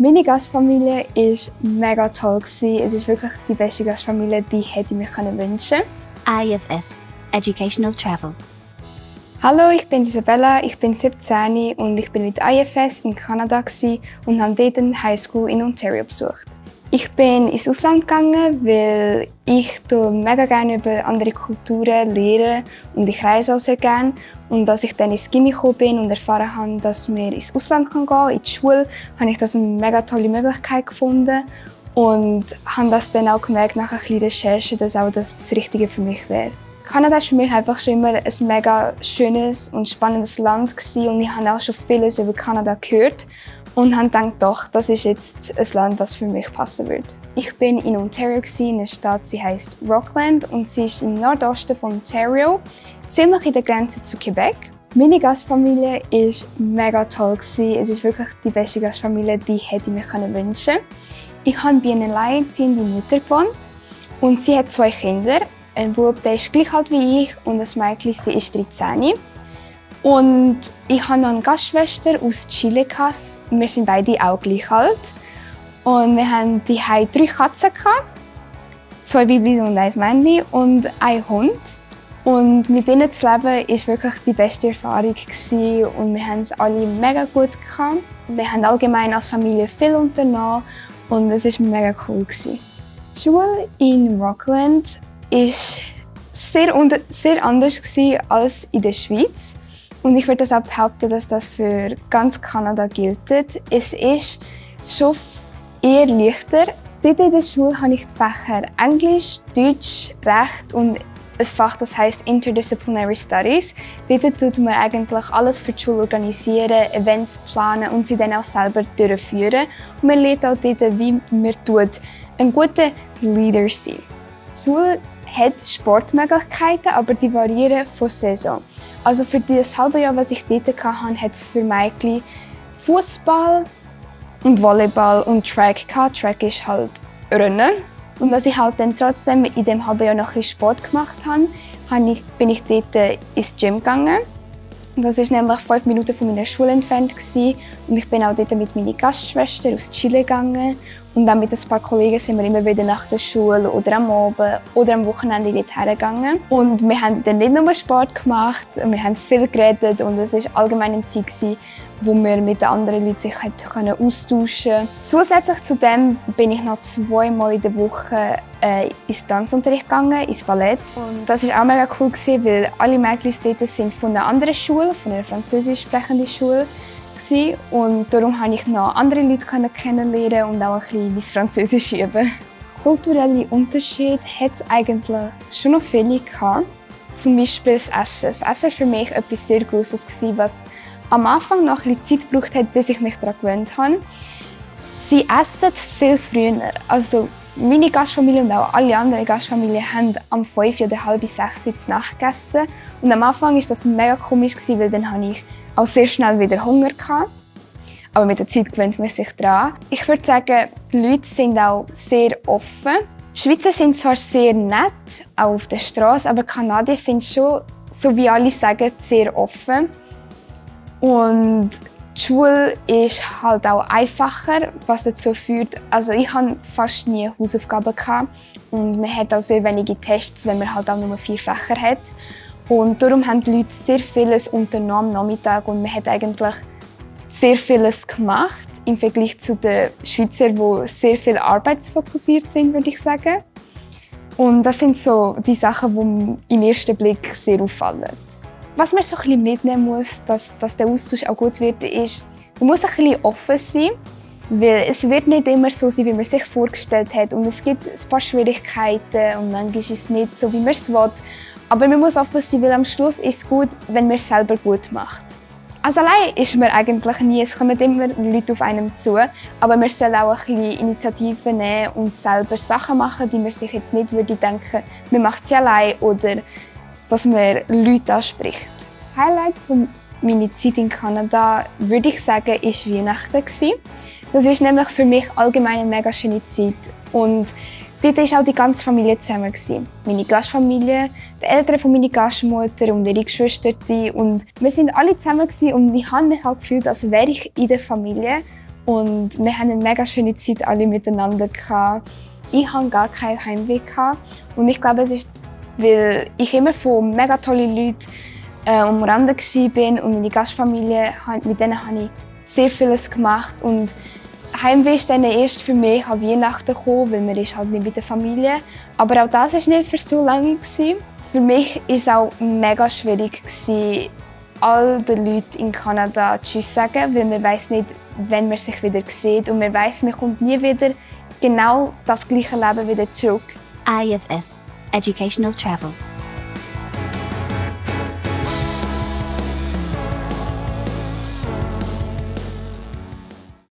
Meine Gastfamilie war mega toll. Es war wirklich die beste Gastfamilie, die ich mir wünschen konnte. IFS Educational Travel. Hallo, ich bin Isabella, ich bin 17 und ich bin mit IFS in Kanada und habe dort eine Highschool in Ontario besucht. Ich bin ins Ausland gegangen, weil ich mega gerne über andere Kulturen lehre und ich reise auch sehr gerne. Und als ich dann ins Gimmi gekommen bin und erfahren habe, dass man ins Ausland gehen kann, in die Schule, habe ich das eine mega tolle Möglichkeit gefunden und habe das dann auch gemerkt, nach ein bisschen Recherche, dass auch das das Richtige für mich wäre. Kanada war für mich einfach schon immer ein mega schönes und spannendes Land und ich habe auch schon vieles über Kanada gehört und habe gedacht, doch, das ist jetzt ein Land, das für mich passen würde. Ich bin in Ontario, in einer Stadt, sie heißt Rockland und sie ist im Nordosten von Ontario, ziemlich in der Grenze zu Quebec. Meine Gastfamilie war mega toll. Es war wirklich die beste Gastfamilie, die ich mir wünschen konnte. Ich habe bei einer alleinerziehenden Mutter gewohnt und sie hat 2 Kinder. Ein Bub, der ist gleich alt wie ich und das Mädchen, sie ist 13. Und ich habe noch eine Gastschwester aus Chile. Wir sind beide auch gleich alt. Und wir hatten zu Hause 3 Katzen, 2 Biblis und ein Männchen und einen Hund. Und mit ihnen zu leben war wirklich die beste Erfahrung und wir haben es alle mega gut gehabt. Wir haben allgemein als Familie viel unternommen und es war mega cool. Die Schule in Rockland ist sehr anders als in der Schweiz. Und ich würde das auch behaupten, dass das für ganz Kanada gilt. Es ist schon eher leichter. Dort in der Schule habe ich die Fächer Englisch, Deutsch, Recht und ein Fach, das heisst Interdisciplinary Studies. Dort tut man eigentlich alles für die Schule organisieren, Events planen und sie dann auch selber durchführen. Und man lernt auch dort, wie man ein guter Leader sein. Die Schule hat Sportmöglichkeiten, aber die variieren von Saison. Also für das halbe Jahr, was ich dort hatte, hat für Mädchen Fußball und Volleyball und Track gehabt. Track ist halt Rennen. Und dass ich halt dann trotzdem in dem halben Jahr noch ein bisschen Sport gemacht habe, bin ich dort ins Gym gegangen. Das war nämlich 5 Minuten von meiner Schule entfernt und ich bin auch dort mit meiner Gastschwester aus Chile gegangen. Und dann mit ein paar Kollegen sind wir immer wieder nach der Schule oder am Abend oder am Wochenende dort hergegangen. Und wir haben dann nicht nur Sport gemacht, wir haben viel geredet und es war allgemein eine Zeit, wo wir sich mit den anderen Leuten austauschen konnten. Zusätzlich zu dem bin ich noch 2 Mal in der Woche ins Tanzunterricht gegangen, ins Ballett. Und das war auch mega cool, weil alle Mädchen dort sind von einer anderen Schule, von einer französisch sprechenden Schule. Und darum konnte ich noch andere Leute kennenlernen und auch ein bisschen mein Französisch üben. Kulturelle Unterschiede hat es eigentlich schon noch viele gehabt. Zum Beispiel das Essen. Das Essen war für mich etwas sehr Grosses, was am Anfang noch ein bisschen Zeit gebraucht hat, bis ich mich daran gewöhnt habe. Sie essen viel früher. Also meine Gastfamilie und auch alle anderen Gastfamilien haben am 5 oder halb 6 Uhr zur Nacht gegessen. Und am Anfang war das mega komisch, weil dann habe ich auch sehr schnell wieder Hunger gehabt. Aber mit der Zeit gewöhnt man sich daran. Ich würde sagen, die Leute sind auch sehr offen. Die Schweizer sind zwar sehr nett, auch auf der Straße, aber die Kanadier sind schon, so wie alle sagen, sehr offen. Und die Schule ist halt auch einfacher, was dazu führt, also ich hatte fast nie Hausaufgaben und man hat auch sehr wenige Tests, wenn man halt auch nur 4 Fächer hat. Und darum haben die Leute sehr vieles unternommen am Nachmittag und man hat eigentlich sehr vieles gemacht im Vergleich zu den Schweizern, die sehr viel arbeitsfokussiert sind, würde ich sagen. Und das sind so die Sachen, die im ersten Blick sehr auffallen. Was man so ein bisschen mitnehmen muss, dass der Austausch auch gut wird, ist, man muss ein bisschen offen sein, weil es wird nicht immer so sein, wie man sich vorgestellt hat und es gibt ein paar Schwierigkeiten und manchmal ist es nicht so, wie man es will. Aber man muss offen sein, weil am Schluss ist es gut, wenn man es selber gut macht. Also allein ist man eigentlich nie, es kommen immer Leute auf einem zu, aber man soll auch ein bisschen Initiativen nehmen und selber Sachen machen, die man sich jetzt nicht würde denken, man macht sie allein oder dass man Leute anspricht. Das Highlight von meiner Zeit in Kanada, würde ich sagen, war Weihnachten. Das ist nämlich für mich allgemein eine mega schöne Zeit. Und dort war auch die ganze Familie zusammen. Meine Gastfamilie, die Eltern von meiner Gastmutter und ihre Geschwister. Und wir waren alle zusammen und ich habe mich auch gefühlt, als wäre ich in der Familie. Und wir haben eine mega schöne Zeit alle miteinander gehabt. Ich hatte gar kein Heimweh gehabt. Und ich glaube, es ist, weil ich immer von mega tollen Leuten umrandet war und meine Gastfamilie, mit denen habe ich sehr vieles gemacht. Und Heimweh ist dann erst für mich an Weihnachten gekommen, weil man ist halt nicht mit der Familie. Aber auch das war nicht für so lange. Für mich war es auch mega schwierig, all den Leuten in Kanada Tschüss zu sagen, weil man weiss nicht, wenn man sich wieder sieht. Und man weiss, man kommt nie wieder genau das gleiche Leben wieder zurück. IFS Educational Travel.